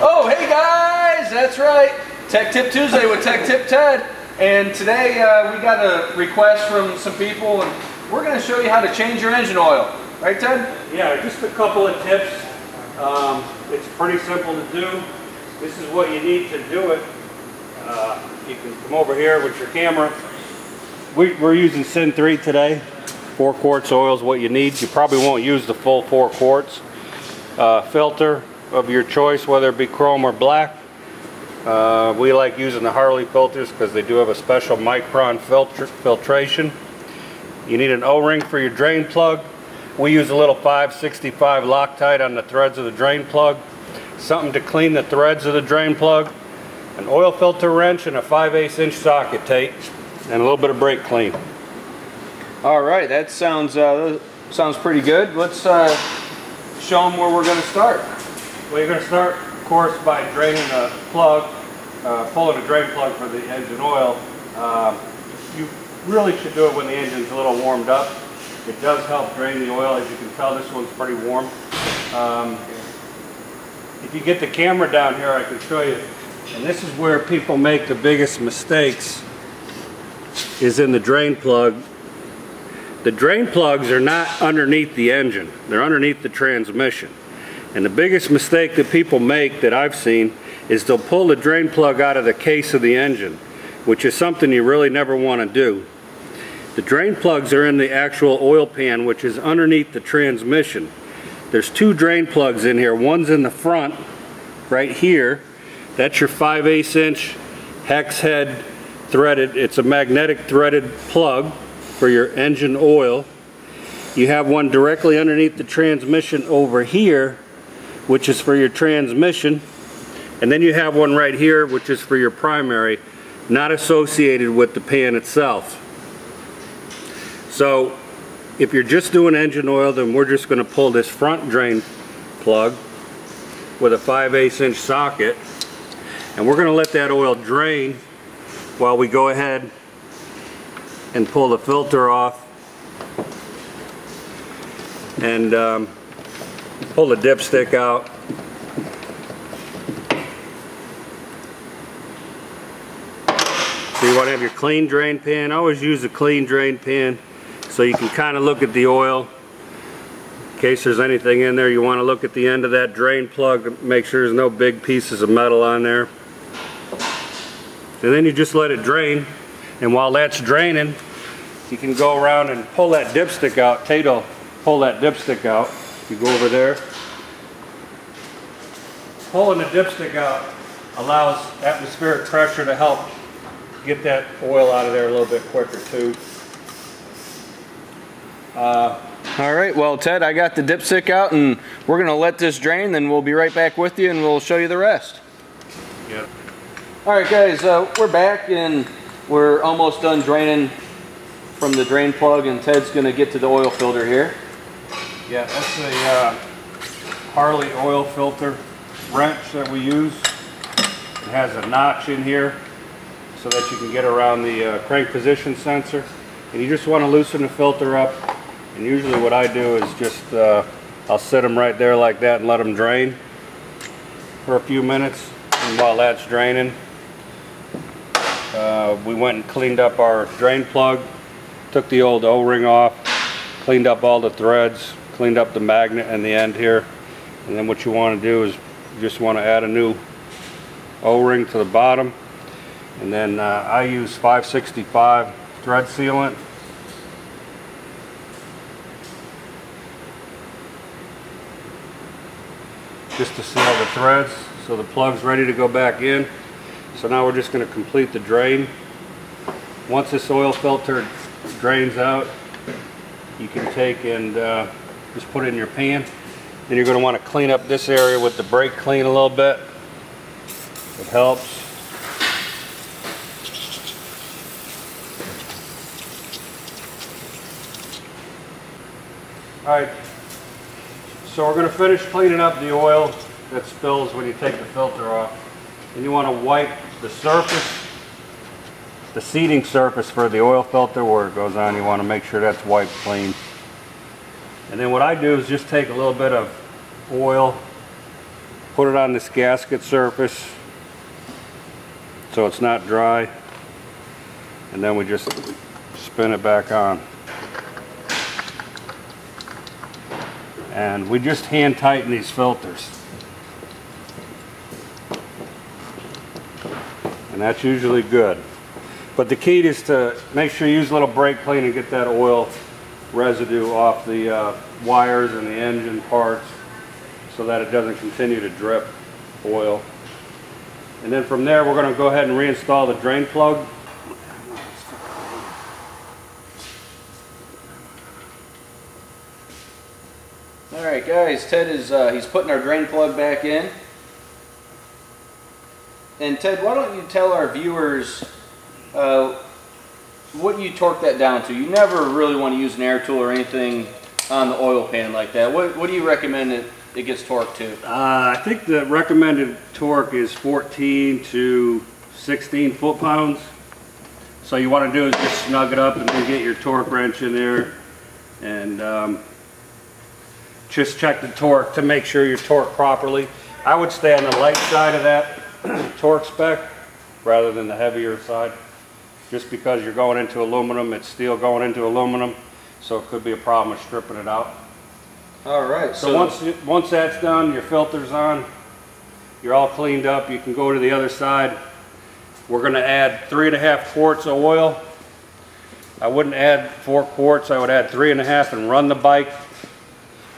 Oh, hey guys, that's right, Tech Tip Tuesday with Tech Tip Ted, and today we got a request from some people, and we're going to show you how to change your engine oil, right Ted? Yeah, just a couple of tips. It's pretty simple to do. This is what you need to do it. You can come over here with your camera. We're using SYN3 today. 4 quarts oil is what you need. You probably won't use the full 4 quarts. Filter of your choice, whether it be chrome or black. We like using the Harley filters because they do have a special micron filtration. You need an O-ring for your drain plug. We use a little 565 Loctite on the threads of the drain plug, something to clean the threads of the drain plug, an oil filter wrench, and a 5/8" socket tape, and a little bit of brake clean. All right, that sounds pretty good. Let's show them where we're going to start. Well, you're going to start, of course, by draining the plug, pulling the drain plug for the engine oil. You really should do it when the engine's a little warmed up. It does help drain the oil. As you can tell, this one's pretty warm. If you get the camera down here, I can show you. And this is where people make the biggest mistakes, is in the drain plug. The drain plugs are not underneath the engine. They're underneath the transmission. And the biggest mistake that people make that I've seen is they'll pull the drain plug out of the case of the engine, which is something you really never want to do. The drain plugs are in the actual oil pan, which is underneath the transmission. There's 2 drain plugs in here. One's in the front, right here. That's your 5/8" hex head threaded. It's a magnetic threaded plug for your engine oil. You have one directly underneath the transmission over here, which is for your transmission, and then you have one right here which is for your primary, not associated with the pan itself. So if you're just doing engine oil, then we're just going to pull this front drain plug with a 5/8" socket, and we're going to let that oil drain while we go ahead and pull the filter off and pull the dipstick out. So you want to have your clean drain pan. I always use a clean drain pan so you can kind of look at the oil. In case there's anything in there, you want to look at the end of that drain plug, make sure there's no big pieces of metal on there. And then you just let it drain. And while that's draining, you can go around and pull that dipstick out. Tate'll pull that dipstick out. You go over there. Pulling the dipstick out allows atmospheric pressure to help get that oil out of there a little bit quicker too. All right, well Ted, I got the dipstick out and we're gonna let this drain, then we'll be right back with you and we'll show you the rest. Yep. All right guys, we're back and we're almost done draining from the drain plug, and Ted's gonna get to the oil filter here. Yeah, that's the Harley oil filter wrench that we use. It has a notch in here so that you can get around the crank position sensor. And you just want to loosen the filter up. And usually what I do is just, I'll sit them right there like that and let them drain for a few minutes. And while that's draining, we went and cleaned up our drain plug, took the old O-ring off, cleaned up all the threads, cleaned up the magnet and the end here, and then what you want to do is you just want to add a new O-ring to the bottom, and then I use 565 thread sealant. Just to seal the threads, so the plug's ready to go back in. So now we're just going to complete the drain. Once this oil filter drains out, you can take and just put it in your pan. Then you're going to want to clean up this area with the brake clean a little bit. It helps. Alright, so we're going to finish cleaning up the oil that spills when you take the filter off. And you want to wipe the surface, the seating surface for the oil filter where it goes on. You want to make sure that's wiped clean. And then what I do is just take a little bit of oil, put it on this gasket surface so it's not dry, and then we just spin it back on. And we just hand tighten these filters. And that's usually good. But the key is to make sure you use a little brake clean and get that oil residue off the wires and the engine parts so that it doesn't continue to drip oil. And then from there, we're going to go ahead and reinstall the drain plug. All right, guys, Ted is he's putting our drain plug back in. And Ted, why don't you tell our viewers what you torque that down to? You never really want to use an air tool or anything on the oil pan like that. What do you recommend it gets torqued to? I think the recommended torque is 14 to 16 foot-pounds. So you want to do is just snug it up and then get your torque wrench in there and just check the torque to make sure you're torqued properly. I would stay on the light side of that torque spec rather than the heavier side. Just because you're going into aluminum, it's steel going into aluminum, so it could be a problem with stripping it out. All right. So once that's done, your filter's on, you're all cleaned up, you can go to the other side. We're going to add 3.5 quarts of oil. I wouldn't add 4 quarts, I would add 3.5 and run the bike,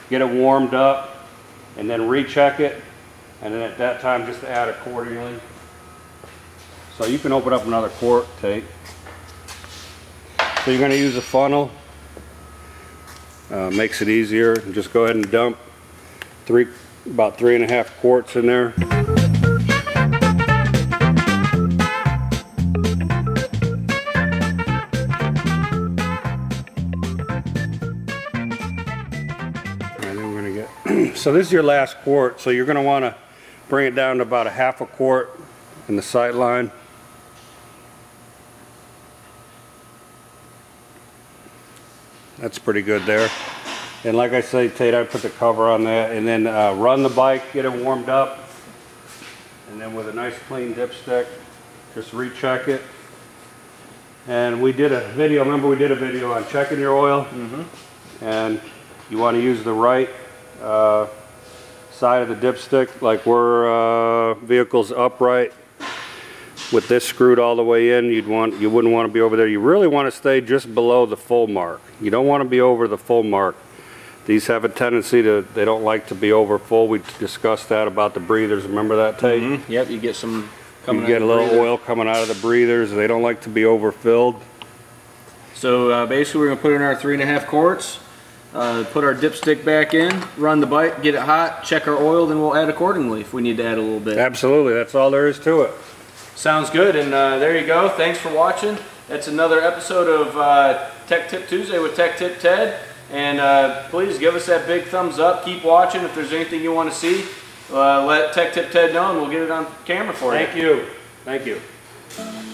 get it warmed up, and then recheck it. And then at that time, just add it quarterly. So you can open up another quart tank. So you're going to use a funnel. Makes it easier. Just go ahead and dump about 3.5 quarts in there. And then we're going to get, so this is your last quart. So you're going to want to bring it down to about 1/2 quart in the sight line. That's pretty good there. And like I say, Tate, I put the cover on that and then run the bike, get it warmed up. And then with a nice clean dipstick, just recheck it. And we did a video, remember we did a video on checking your oil. Mm-hmm. And you want to use the right side of the dipstick, like we're vehicle's upright. With this screwed all the way in, you wouldn't want to be over there. You really want to stay just below the full mark. You don't want to be over the full mark. These have a tendency they don't like to be over full. We discussed that about the breathers. Remember that, Tate? Mm-hmm. Yep, you get some coming out. You get a little oil coming out of the breathers. They don't like to be overfilled. So basically we're going to put in our 3.5 quarts, put our dipstick back in, run the bike, get it hot, check our oil, then we'll add accordingly if we need to add a little bit. Absolutely, that's all there is to it. Sounds good, and there you go. Thanks for watching. That's another episode of Tech Tip Tuesday with Tech Tip Ted. And please give us that big thumbs up. Keep watching. If there's anything you want to see, let Tech Tip Ted know, and we'll get it on camera for you. Thank you. Thank you.